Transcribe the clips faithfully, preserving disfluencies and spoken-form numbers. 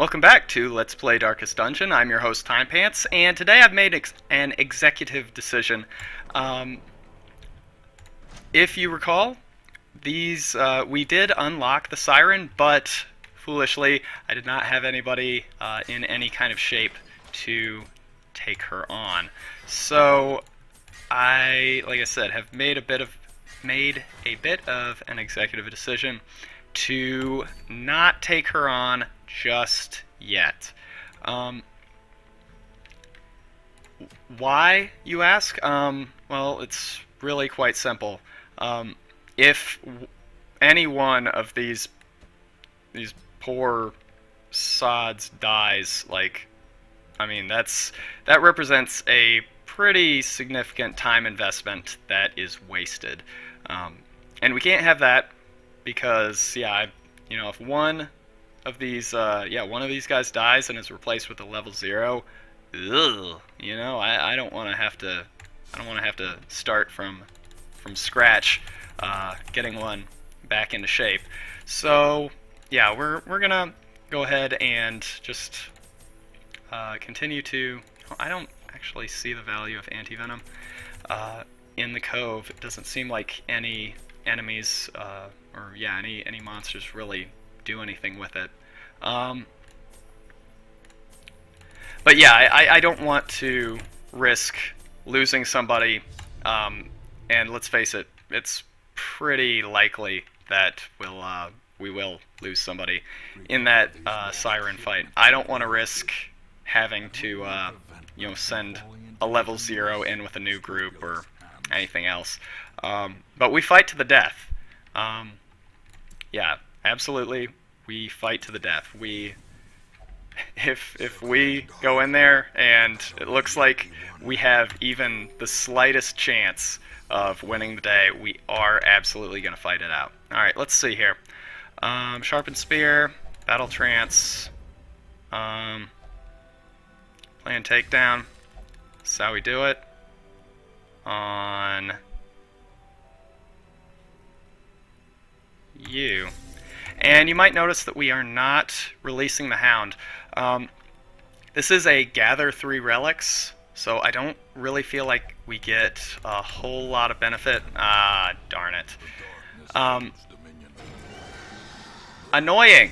Welcome back to Let's Play Darkest Dungeon. I'm your host, TimePants, and today I've made ex an executive decision. Um, if you recall, these uh, we did unlock the Siren, but foolishly, I did not have anybody uh, in any kind of shape to take her on. So I, like I said, have made a bit of made a bit of an executive decision to not take her on just yet. Um, why, you ask? Um, well, it's really quite simple. Um, if w any one of these these poor sods dies, like, I mean, that's that represents a pretty significant time investment that is wasted, um, and we can't have that because, yeah, I, you know, if one of these, uh, yeah, one of these guys dies and is replaced with a level zero, ugh, you know, I, I don't want to have to, I don't want to have to start from, from scratch, uh, getting one back into shape. So, yeah, we're we're gonna go ahead and just uh, continue to. I don't actually see the value of anti-venom uh, in the Cove. It doesn't seem like any enemies uh, or yeah, any any monsters really do anything with it, um, but yeah, I, I don't want to risk losing somebody, um, and let's face it, it's pretty likely that we'll uh, we will lose somebody in that uh, Siren fight. I don't want to risk having to uh, you know, send a level zero in with a new group or anything else, um, but we fight to the death. Um, yeah. Absolutely, we fight to the death. We, if if we go in there and it looks like we have even the slightest chance of winning the day, we are absolutely going to fight it out. All right, let's see here. Um, Sharpened Spear, Battle Trance, um, Plan Takedown. That's how we do it. On you. And you might notice that we are not releasing the Hound. Um, this is a gather three relics, so I don't really feel like we get a whole lot of benefit. Ah, darn it. Um, annoying!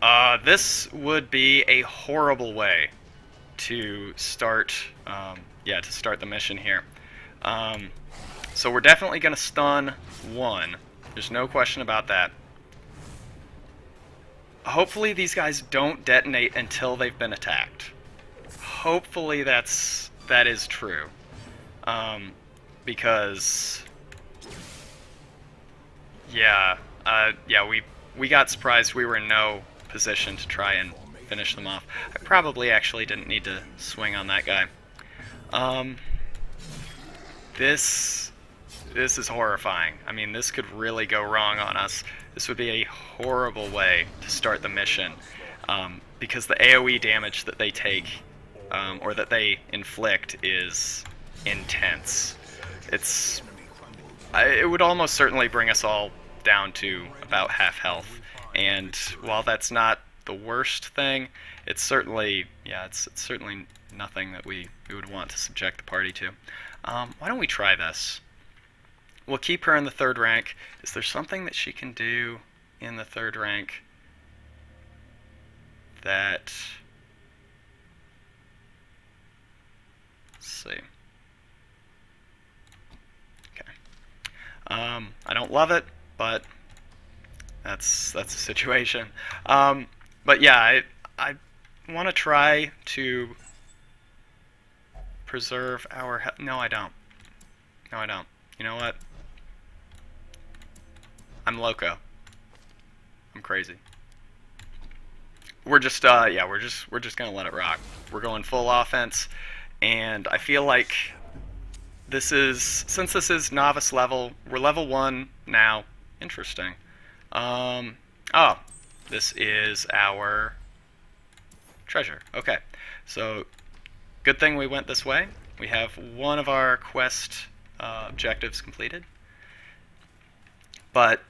Uh, this would be a horrible way to start, um, yeah, to start the mission here. Um, so we're definitely going to stun one. There's no question about that. Hopefully these guys don't detonate until they've been attacked. Hopefully that's that is true, um, because yeah, uh, yeah, we we got surprised. We were in no position to try and finish them off. I probably actually didn't need to swing on that guy. Um, this. This is horrifying. I mean, this could really go wrong on us. This would be a horrible way to start the mission, um, because the A O E damage that they take, um, or that they inflict, is intense. It's... I, it would almost certainly bring us all down to about half health, and while that's not the worst thing, it's certainly, yeah, it's, it's certainly nothing that we, we would want to subject the party to. Um, why don't we try this? We'll keep her in the third rank. Is there something that she can do in the third rank that... Let's see. Okay. Um, I don't love it, but that's that's the situation. Um, but yeah, I, I want to try to preserve our... No, I don't. No, I don't. You know what? I'm loco. I'm crazy. We're just, uh, yeah, we're just, we're just gonna let it rock. We're going full offense, and I feel like this is, since this is novice level, we're level one now. Interesting. Um, oh, this is our treasure. Okay, so good thing we went this way. We have one of our quest uh, objectives completed. But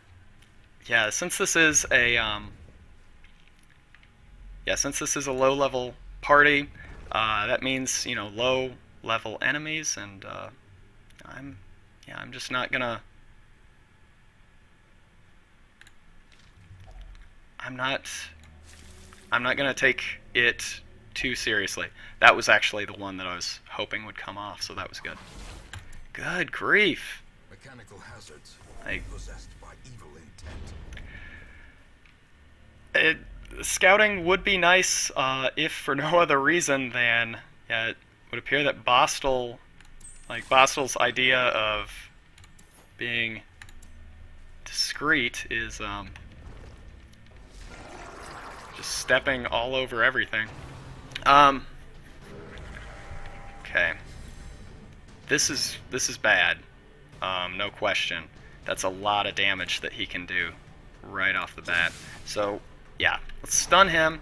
yeah, since this is a um, yeah, since this is a low-level party, uh, that means, you know, low-level enemies, and uh, I'm, yeah, I'm just not gonna. I'm not. I'm not gonna take it too seriously. That was actually the one that I was hoping would come off, so that was good. Good grief! Mechanical hazards possessed by evil intent. It, scouting would be nice, uh, if for no other reason than yeah, it would appear that Bostel, like Bostel's idea of being discreet is um, just stepping all over everything. Um. Okay. This is this is bad. Um, no question. That's a lot of damage that he can do right off the bat. So yeah, let's stun him.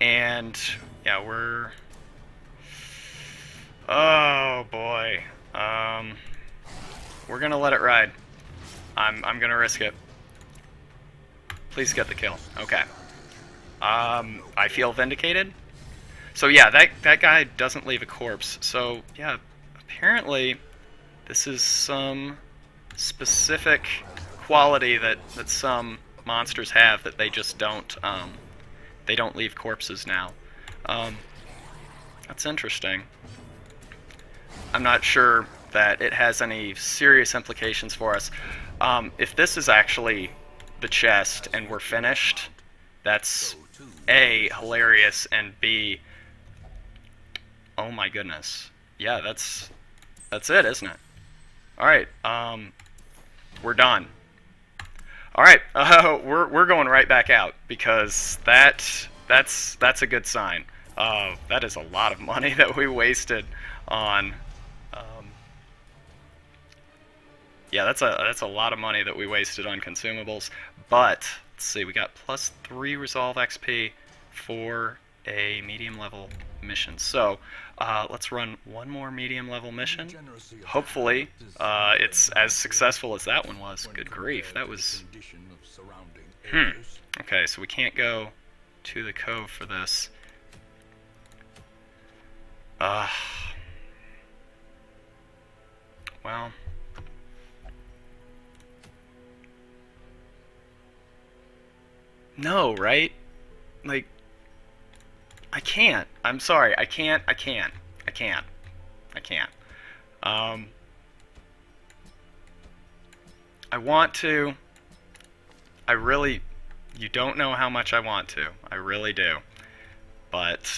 And yeah, we're. Oh boy. Um, we're gonna let it ride. I'm I'm gonna risk it. Please get the kill. Okay. Um, I feel vindicated. So yeah, that, that guy doesn't leave a corpse. So yeah, apparently this is some specific quality that, that some monsters have, that they just don't, um, they don't leave corpses now. Um, that's interesting. I'm not sure that it has any serious implications for us. Um, if this is actually the chest and we're finished, that's A, hilarious, and B, oh my goodness. Yeah, that's that's it, isn't it? Alright, um we're done. Alright, uh, we're we're going right back out, because that that's that's a good sign. Uh that is a lot of money that we wasted on um Yeah, that's a that's a lot of money that we wasted on consumables. But let's see, we got plus three resolve X P for a medium level mission. So uh, let's run one more medium level mission. Hopefully uh, it's as successful as that one was. Good grief, that was hmm. Okay, so we can't go to the Cove for this. Uh, well, no, right? Like, I can't. I'm sorry. I can't. I can't. I can't. I can't. Um, I want to. I really. You don't know how much I want to. I really do. But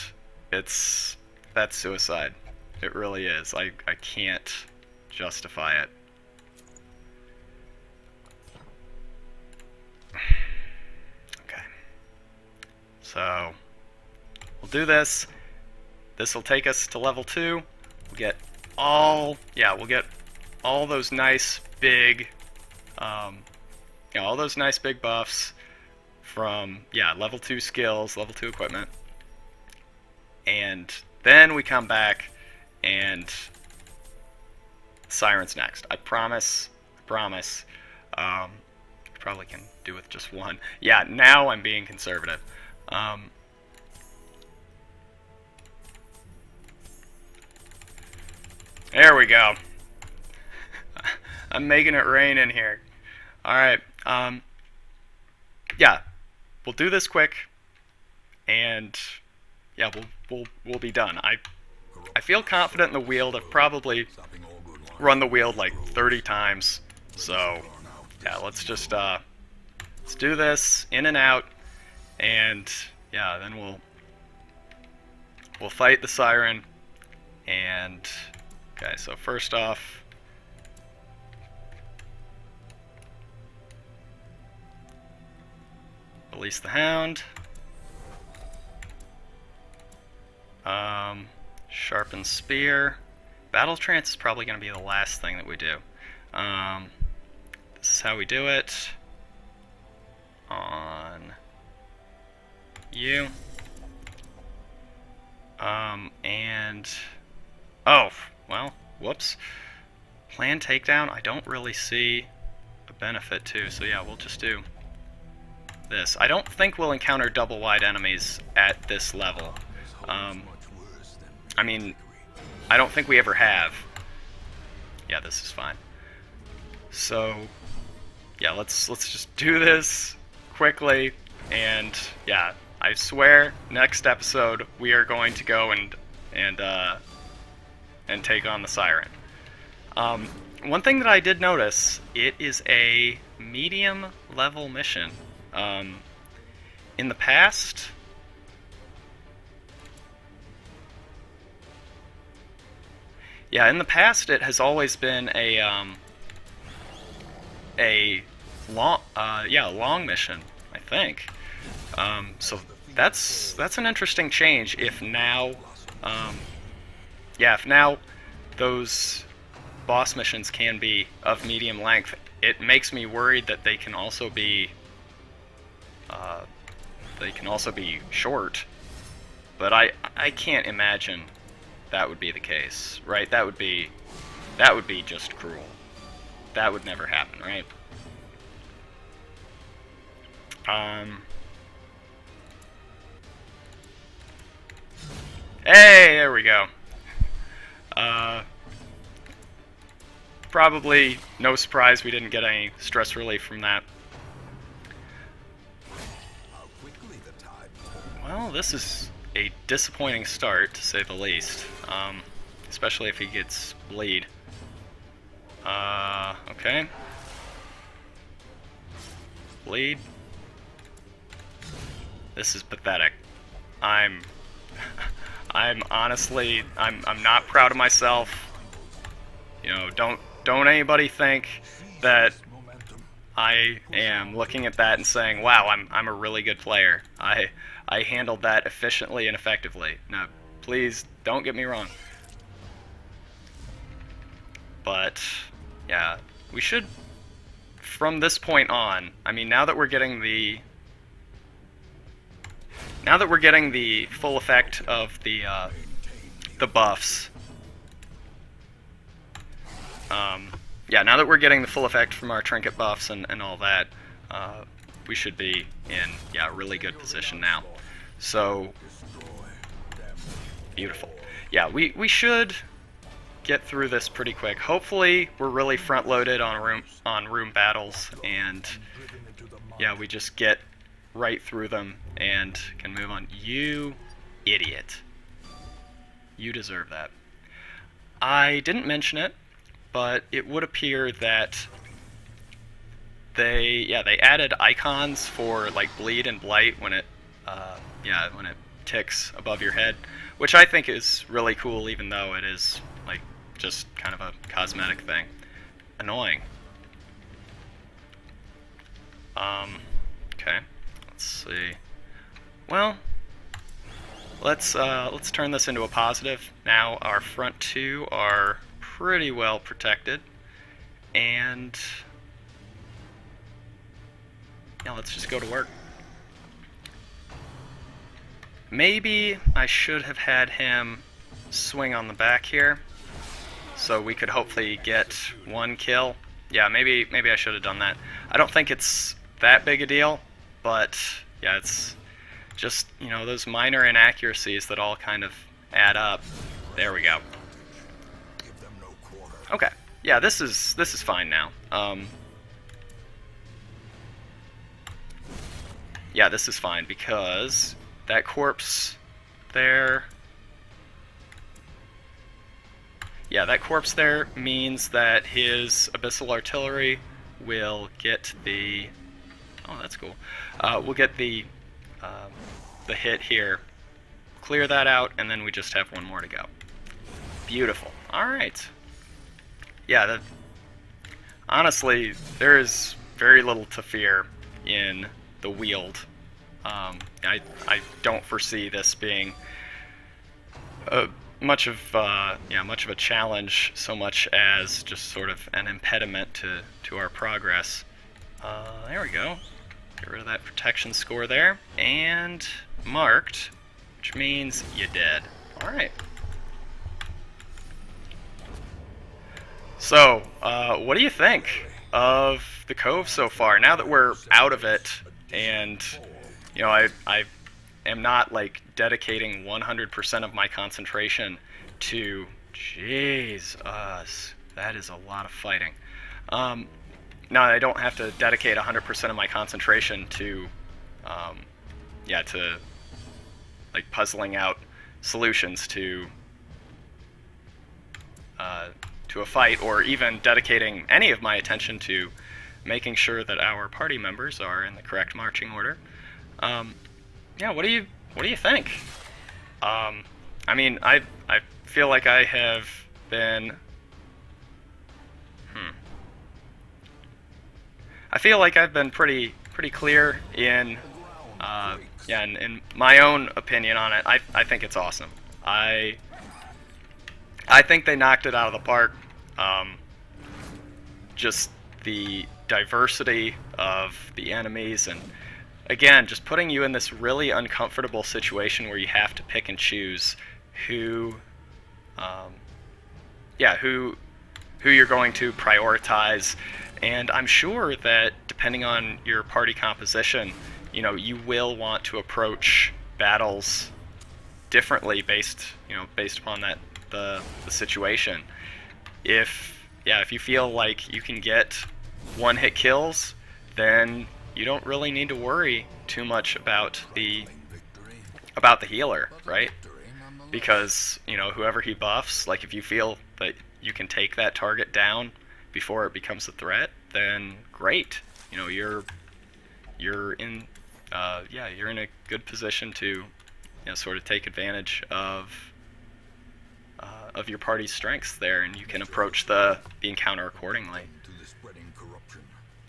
it's. That's suicide. It really is. I, I can't justify it. Okay. So. We'll do this. This will take us to level two. We'll get all, yeah, we'll get all those nice big, um, you know, all those nice big buffs from, yeah, level two skills, level two equipment. And then we come back and Siren's next. I promise, I promise. Um, probably can do with just one. Yeah, now I'm being conservative. Um... There we go. I'm making it rain in here. Alright. Um, yeah. We'll do this quick. And yeah, we'll we'll we'll be done. I I feel confident in the wield. I've probably run the wield like thirty times. So yeah, let's just uh let's do this in and out, and yeah, then we'll we'll fight the Siren. And okay, so first off, release the Hound, um, sharpen spear. Battle trance is probably going to be the last thing that we do. Um, this is how we do it on you, um, and oh. Well, whoops. Plan takedown, I don't really see a benefit to, so yeah, we'll just do this. I don't think we'll encounter double-wide enemies at this level. Um, I mean, I don't think we ever have. Yeah, this is fine. So, yeah, let's let's just do this quickly, and yeah, I swear, next episode we are going to go and and uh, and take on the Siren. Um, one thing that I did notice, it is a medium level mission. Um, in the past, yeah, in the past it has always been a um, a long, uh, yeah, a long mission, I think. Um, so that's that's an interesting change. If now, um, yeah, if now those boss missions can be of medium length, it makes me worried that they can also be uh, they can also be short. But I I can't imagine that would be the case, right? That would be that would be just cruel. That would never happen, right? Um. Hey, there we go. Uh, probably no surprise we didn't get any stress relief from that. Well, this is a disappointing start, to say the least. Um, especially if he gets bleed. Uh, okay. Bleed. This is pathetic. I'm... I'm honestly, I'm, I'm not proud of myself. You know, don't don't anybody think that I am looking at that and saying, wow, I'm I'm a really good player. I I handled that efficiently and effectively. Now, please don't get me wrong. But yeah, we should, from this point on, I mean, now that we're getting the Now that we're getting the full effect of the uh, the buffs, um, yeah. Now that we're getting the full effect from our trinket buffs and and all that, uh, we should be in yeah really good position now. So beautiful. Yeah, we we should get through this pretty quick. Hopefully, we're really front loaded on room on room battles, and yeah, we just get right through them and can move on. You idiot. You deserve that. I didn't mention it, but it would appear that they, yeah, they added icons for like bleed and blight when it, uh, yeah, when it ticks above your head, which I think is really cool, even though it is like just kind of a cosmetic thing. Annoying. Um, okay. Let's see. Well, let's uh, let's turn this into a positive. Now our front two are pretty well protected, and yeah, let's just go to work. Maybe I should have had him swing on the back here, so we could hopefully get one kill. Yeah, maybe maybe I should have done that. I don't think it's that big a deal. But yeah, it's just, you know, those minor inaccuracies that all kind of add up. There we go. Okay, yeah, this is this is fine now. Um, yeah, this is fine because that corpse there. Yeah, that corpse there means that his abyssal artillery will get the. Oh, that's cool. Uh, we'll get the um, the hit here, clear that out, and then we just have one more to go. Beautiful. All right. Yeah. That, honestly, there is very little to fear in the wield. Um, I I don't foresee this being a, much of uh, yeah much of a challenge, so much as just sort of an impediment to to our progress. Uh, there we go. Get rid of that protection score there, and marked, which means you're dead. Alright. So, uh, what do you think of the Cove so far? Now that we're out of it, and you know, I, I am not like dedicating one hundred percent of my concentration to, jeez, us, that is a lot of fighting. Um, now I don't have to dedicate one hundred percent of my concentration to, um, yeah, to like puzzling out solutions to, uh, to a fight, or even dedicating any of my attention to making sure that our party members are in the correct marching order. Um, yeah, what do you what do you think? Um, I mean, I I feel like I have been. Hmm. I feel like I've been pretty pretty clear in, uh, yeah, in, in my own opinion on it. I I think it's awesome. I I think they knocked it out of the park. Um, just the diversity of the enemies, and again, just putting you in this really uncomfortable situation where you have to pick and choose who, um, yeah, who, who you're going to prioritize. And I'm sure that depending on your party composition, you know, you will want to approach battles differently based, you know, based upon that the the situation. If yeah, if you feel like you can get one-hit kills, then you don't really need to worry too much about the about the healer, right? Because, you know, whoever he buffs, like if you feel that you can take that target down before it becomes a threat, then great. You know, you're you're in uh, yeah, you're in a good position to, you know, sort of take advantage of uh, of your party's strengths there, and you can approach the the encounter accordingly.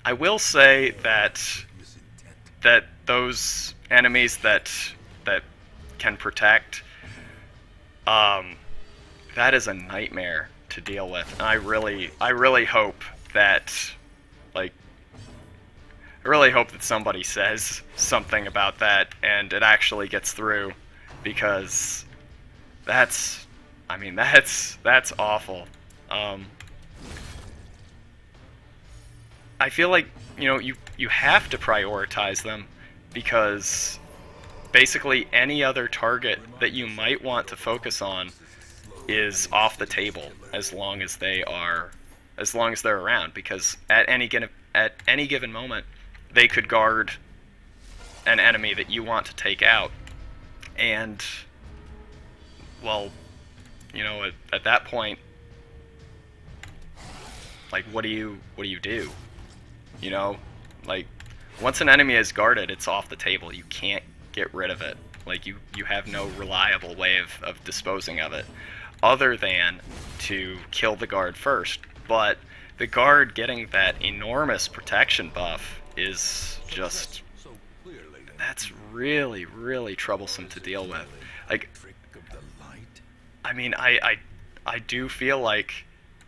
I will say that that those enemies that that can protect, um, that is a nightmare to deal with. And I really, I really hope that, like, I really hope that somebody says something about that and it actually gets through, because that's, I mean, that's that's awful. Um, I feel like, you know, you, you have to prioritize them, because basically any other target that you might want to focus on is off the table as long as they are, as long as they're around, because at any given, at any given moment they could guard an enemy that you want to take out, and well, you know, at, at that point, like, what do you what do you do? You know, like, once an enemy is guarded, it's off the table. You can't get rid of it. Like, you, you have no reliable way of, of disposing of it other than to kill the guard first. But the guard getting that enormous protection buff is just... that's really, really troublesome to deal with. Like, I mean, I, I, I do feel like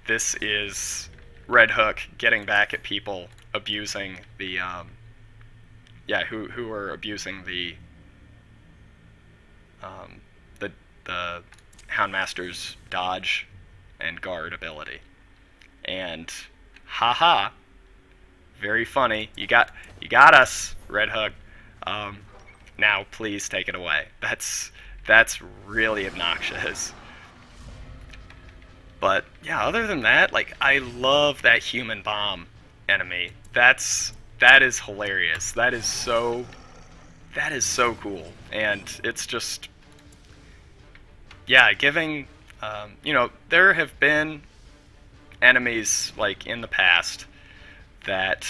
this is Red Hook getting back at people abusing the, um, yeah, who who are abusing the, um, the the Houndmaster's dodge and guard ability, and haha, very funny. You got you got us, Red Hook. Um, now please take it away. That's that's really obnoxious. But yeah, other than that, like, I love that human bomb enemy. That's that is hilarious. That is so that is so cool. And it's just, yeah, giving, um, you know, there have been enemies like in the past that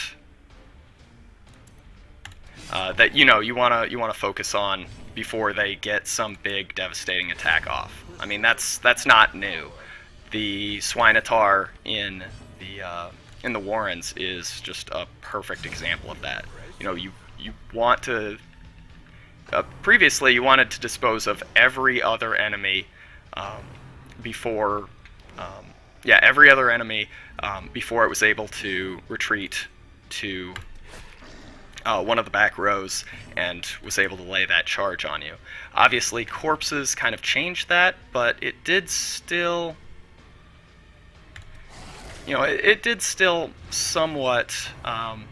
uh, that you know you wanna you wanna focus on before they get some big devastating attack off. I mean, that's that's not new. The Swinetar in the uh, in the Warrens is just a perfect example of that. You know, you you want to uh, previously you wanted to dispose of every other enemy um, before, um, yeah, every other enemy um, before it was able to retreat to uh, one of the back rows and was able to lay that charge on you. Obviously, corpses kind of changed that, but it did still. You know, it, it did still somewhat, um,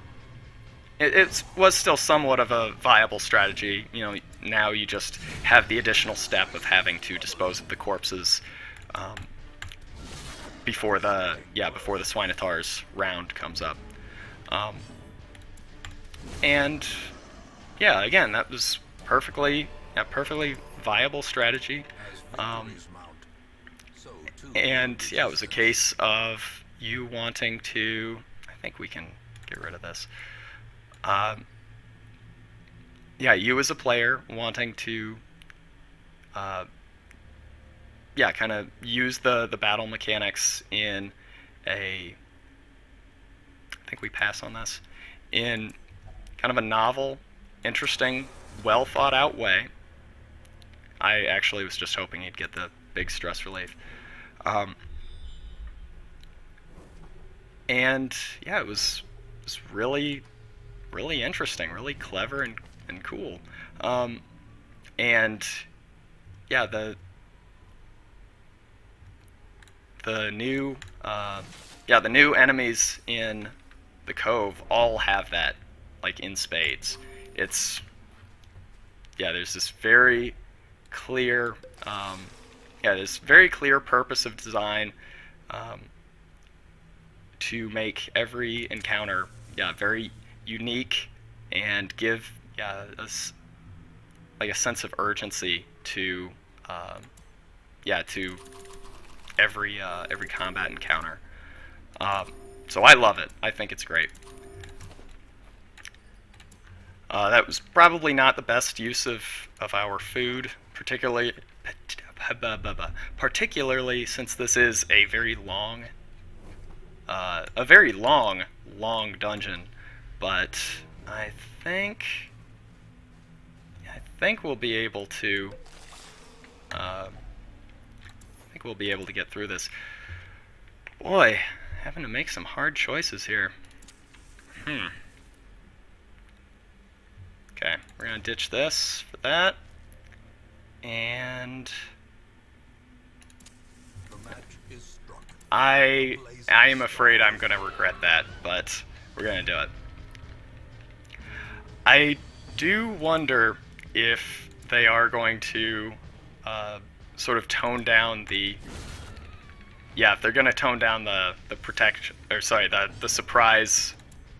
it it's, was still somewhat of a viable strategy. You know, now you just have the additional step of having to dispose of the corpses um, before the yeah before the Swinetar's round comes up. Um, and yeah, again, that was perfectly yeah, perfectly viable strategy. Um, and yeah, it was a case of you wanting to. I think we can get rid of this. Um, yeah, you as a player wanting to, uh, yeah, kind of use the the battle mechanics in a. I think we pass on this, in kind of a novel, interesting, well thought out way. I actually was just hoping he'd get the big stress relief. Um, and yeah, it was, it was really, really interesting, really clever and, and cool. Um, and yeah, the, the new, uh, yeah, the new enemies in the Cove all have that, like, in spades. It's, yeah, there's this very clear, um, Yeah, this very clear purpose of design um, to make every encounter, yeah, very unique and give yeah, a, like a sense of urgency to, um, yeah, to every uh, every combat encounter. Um, so I love it. I think it's great. Uh, that was probably not the best use of of our food, particularly. Particularly since this is a very long, uh, a very long, long dungeon, but I think, I think we'll be able to, uh, I think we'll be able to get through this. Boy, having to make some hard choices here. Hmm. Okay, we're gonna ditch this for that. And I I am afraid I'm gonna regret that, but we're gonna do it. I do wonder if they are going to uh, sort of tone down the yeah if they're gonna tone down the the protection or sorry the the surprise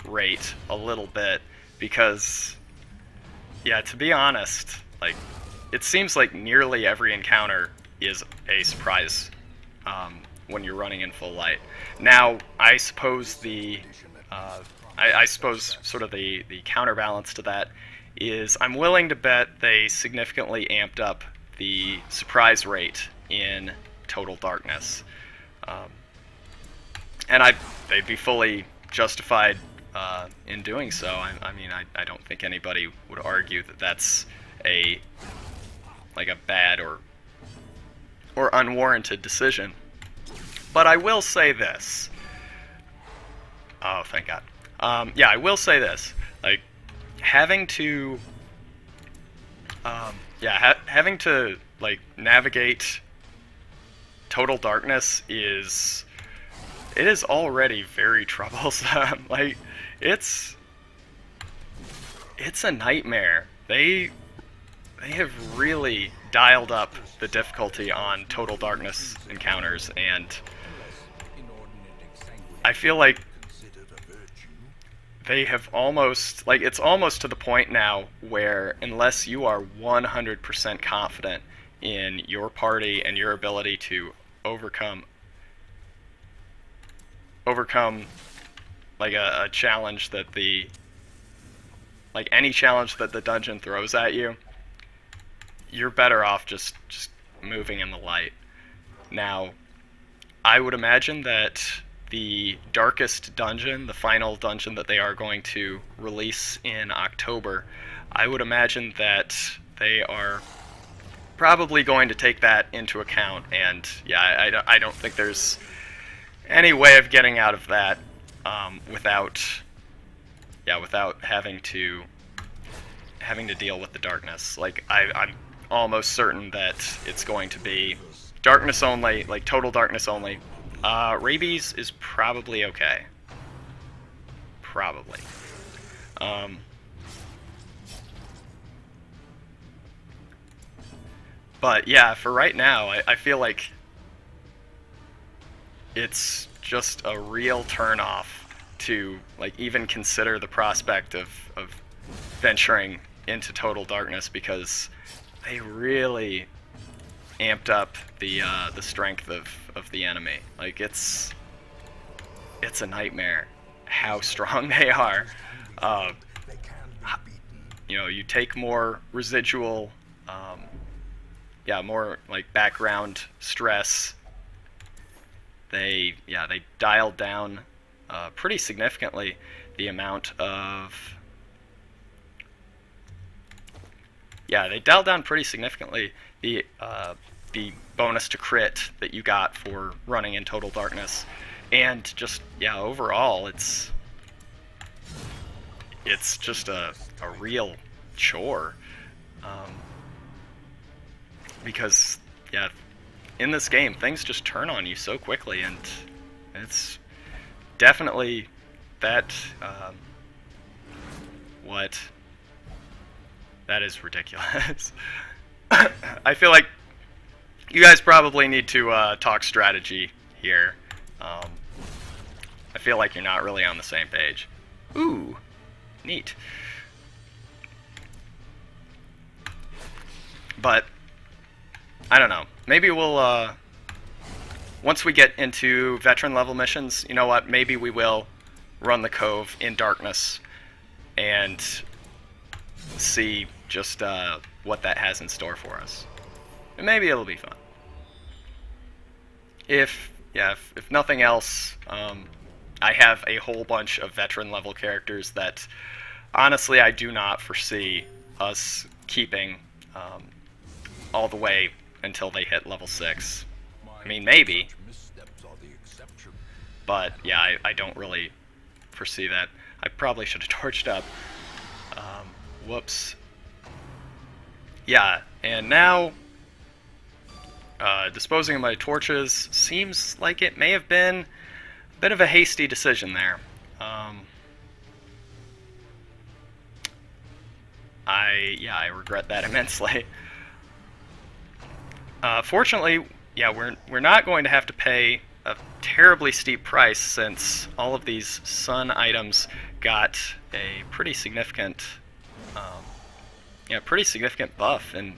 rate a little bit, because yeah to be honest, like, it seems like nearly every encounter is a surprise um, when you're running in full light. Now, I suppose the, uh, I, I suppose sort of the, the counterbalance to that is I'm willing to bet they significantly amped up the surprise rate in total darkness, um, and I they'd be fully justified uh, in doing so. I, I mean, I, I don't think anybody would argue that that's a like a bad or or unwarranted decision. But I will say this. Oh, thank God. Um, yeah, I will say this. Like, having to um, yeah, ha having to like navigate total darkness is it is already very troublesome. Like, it's it's a nightmare. They They have really dialed up the difficulty on total darkness encounters, and I feel like they have almost, like, it's almost to the point now where unless you are one hundred percent confident in your party and your ability to overcome, overcome, like, a, a challenge that the, like, any challenge that the dungeon throws at you, you're better off just, just moving in the light. Now, I would imagine that the Darkest Dungeon, the final dungeon that they are going to release in October, I would imagine that they are probably going to take that into account, and yeah, I, I don't think there's any way of getting out of that um, without, yeah, without having to having to deal with the darkness. Like, I, I'm almost certain that it's going to be darkness only, like total darkness only. Uh, rabies is probably okay. Probably. Um, but yeah, for right now, I, I feel like it's just a real turnoff to like even consider the prospect of, of venturing into total darkness, because they really amped up the uh, the strength of, of the enemy. Like it's it's a nightmare how strong they are. Uh, you know, you take more residual, um, yeah, more like background stress. They yeah they dialed down uh, pretty significantly the amount of yeah they dialed down pretty significantly the uh, the bonus to crit that you got for running in total darkness, and just yeah overall it's it's just a a real chore, um, because yeah. in this game, things just turn on you so quickly, and it's definitely that, um, what, that is ridiculous. I feel like you guys probably need to uh, talk strategy here. Um, I feel like you're not really on the same page. Ooh, neat. But, I don't know. Maybe we'll, uh, once we get into veteran level missions, you know what, maybe we will run the Cove in darkness and see just uh, what that has in store for us. And maybe it'll be fun. If, yeah, if, if nothing else, um, I have a whole bunch of veteran level characters that honestly I do not foresee us keeping um, all the way until they hit level six. I mean, maybe. But, yeah, I, I don't really foresee that. I probably should have torched up. Um, whoops. Yeah, and now, uh, disposing of my torches seems like it may have been a bit of a hasty decision there. Um, I, yeah, I regret that immensely. Uh, fortunately, yeah, we're we're not going to have to pay a terribly steep price, since all of these sun items got a pretty significant, um, yeah, pretty significant buff, in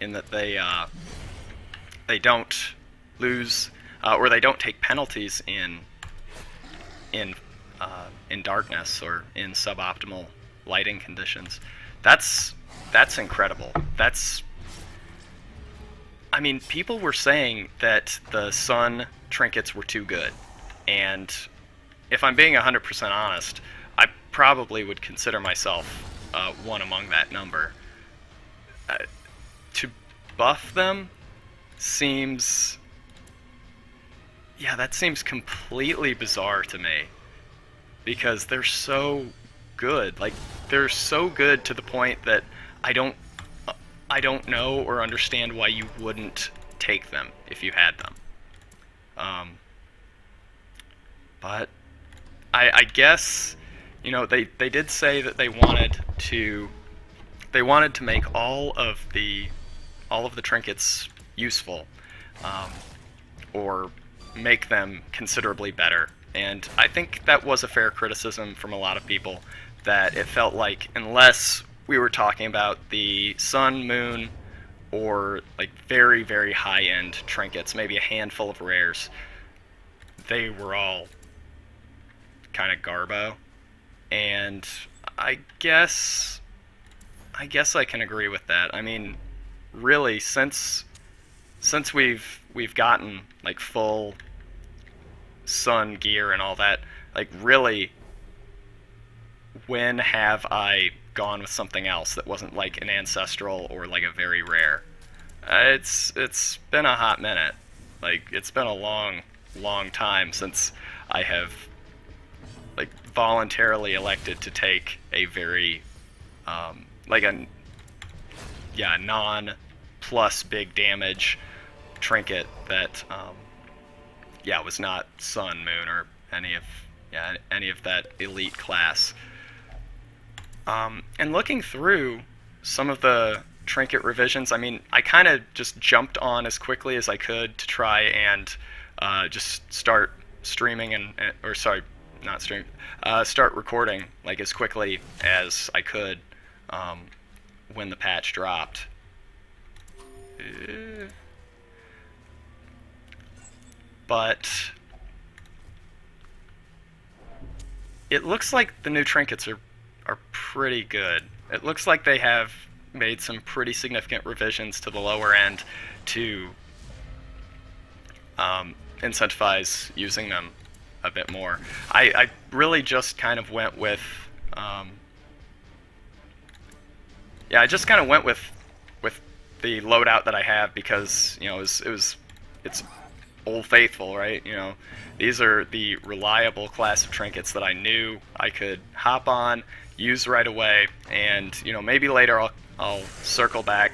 in that they uh, they don't lose uh, or they don't take penalties in in uh, in darkness or in suboptimal lighting conditions. That's that's incredible. That's I mean, people were saying that the sun trinkets were too good, and if I'm being one hundred percent honest, I probably would consider myself uh, one among that number. Uh, to buff them seems... yeah, that seems completely bizarre to me, because they're so good. Like, they're so good to the point that I don't I don't know or understand why you wouldn't take them if you had them. Um, but I, I guess, you know, they, they did say that they wanted to they wanted to make all of the all of the trinkets useful, um, or make them considerably better. And I think that was a fair criticism from a lot of people, that it felt like unless we were talking about the sun, moon, or like very, very high-end trinkets, maybe a handful of rares, they were all kind of garbo. And I guess, I guess I can agree with that. I mean, really, since since we've we've gotten like full sun gear and all that, like really, when have I gone with something else that wasn't like an ancestral or like a very rare? Uh, it's it's been a hot minute. Like, it's been a long, long time since I have like voluntarily elected to take a very um, like a yeah non plus big damage trinket that um, yeah was not sun, moon, or any of yeah any of that elite class. Um, and looking through some of the trinket revisions, I mean, I kind of just jumped on as quickly as I could to try and uh, just start streaming and, or sorry, not stream, uh, start recording like as quickly as I could um, when the patch dropped. Uh, but it looks like the new trinkets are are pretty good. It looks like they have made some pretty significant revisions to the lower end to um, incentivize using them a bit more. I, I really just kind of went with um, yeah, I just kind of went with with the loadout that I have because, you know, it was, it was it's Old Faithful, right? You know, these are the reliable class of trinkets that I knew I could hop on, use right away, and, you know, maybe later I'll I'll circle back.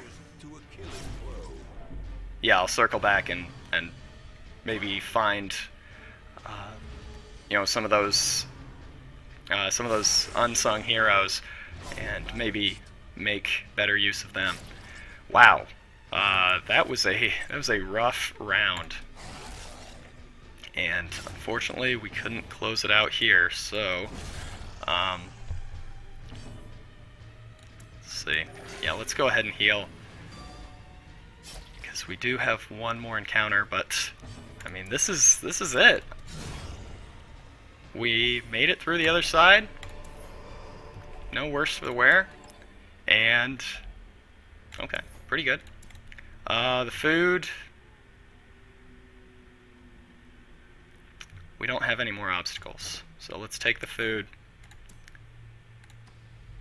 Yeah, I'll circle back and and maybe find uh, you know, some of those uh, some of those unsung heroes and maybe make better use of them. Wow, uh, that was a that was a rough round. And unfortunately, we couldn't close it out here, so um, let's see. Yeah, let's go ahead and heal, because we do have one more encounter. But I mean, this is this is it. We made it through the other side, no worse for the wear, and okay, pretty good. Uh, the food. We don't have any more obstacles, so let's take the food,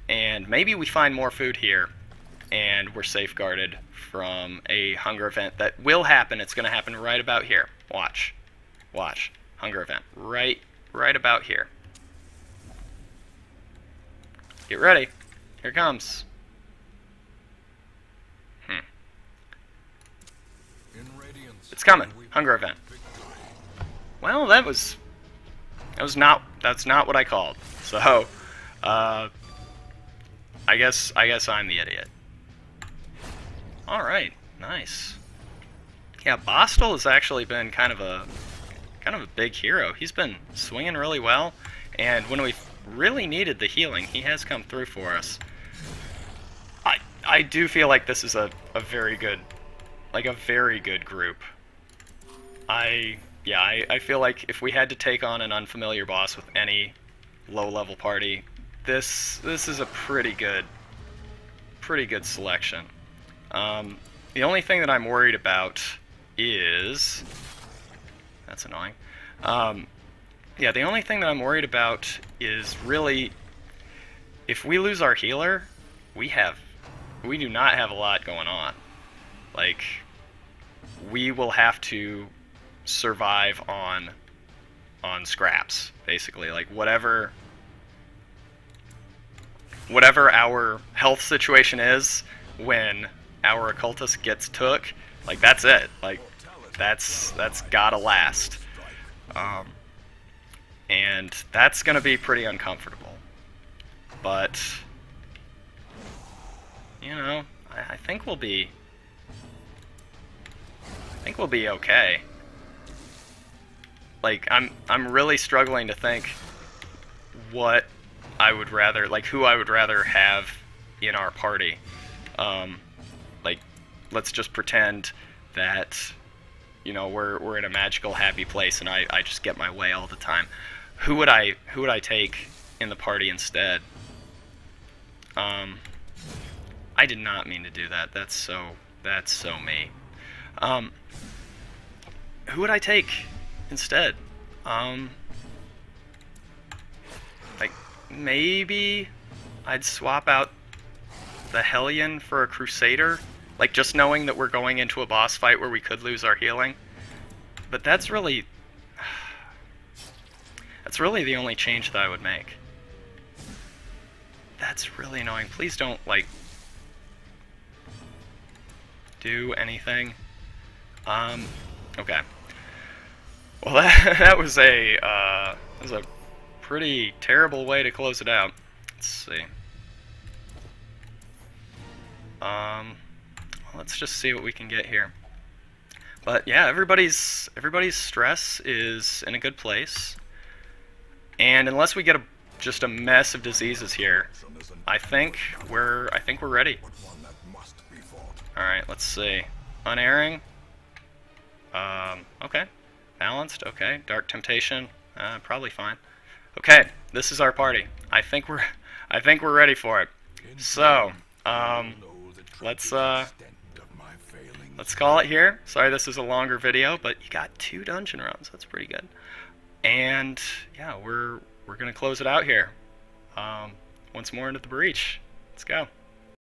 and maybe we find more food here and we're safeguarded from a hunger event that will happen. It's gonna happen right about here. Watch, watch, hunger event right right about here. Get ready, here it comes. Hmm. It's coming, hunger event. Well, that was that was not that's not what I called. So, uh, I guess I guess I'm the idiot. All right, nice. Yeah, Bostel has actually been kind of a kind of a big hero. He's been swinging really well, and when we really needed the healing, he has come through for us. I I do feel like this is a a very good like a very good group. I. Yeah, I, I feel like if we had to take on an unfamiliar boss with any low-level party, this this is a pretty good, pretty good selection. Um, the only thing that I'm worried about is that's annoying. Um, yeah, the only thing that I'm worried about is really if we lose our healer, we have we do not have a lot going on. Like, we will have to survive on on scraps, basically. Like, whatever whatever our health situation is when our occultist gets took, like, that's it. Like, that's that's gotta last, um, and that's gonna be pretty uncomfortable. But, you know, I, I think we'll be I think we'll be okay. Like, I'm I'm really struggling to think what I would rather, like, who I would rather have in our party. Um, like, let's just pretend that, you know, we're we're in a magical happy place and I, I just get my way all the time. Who would I who would I take in the party instead? Um, I did not mean to do that. That's so that's so me. Um, who would I take instead? Um, like, maybe I'd swap out the Hellion for a Crusader, like, just knowing that we're going into a boss fight where we could lose our healing. But that's really that's really the only change that I would make. That's really annoying. Please don't, like, do anything. Um, okay. Well, that, that was a uh, that was a pretty terrible way to close it out. Let's see. Um, let's just see what we can get here. But yeah, everybody's everybody's stress is in a good place, and unless we get a just a mess of diseases here, I think we're I think we're ready. All right, let's see. Unerring. Um, okay. Balanced. Okay. Dark Temptation. Uh, probably fine. Okay, this is our party. I think we're I think we're ready for it. So, um, let's uh, let's call it here. Sorry, this is a longer video, but you got two dungeon runs. That's pretty good. And yeah, we're we're gonna close it out here. Um, once more into the breach. Let's go.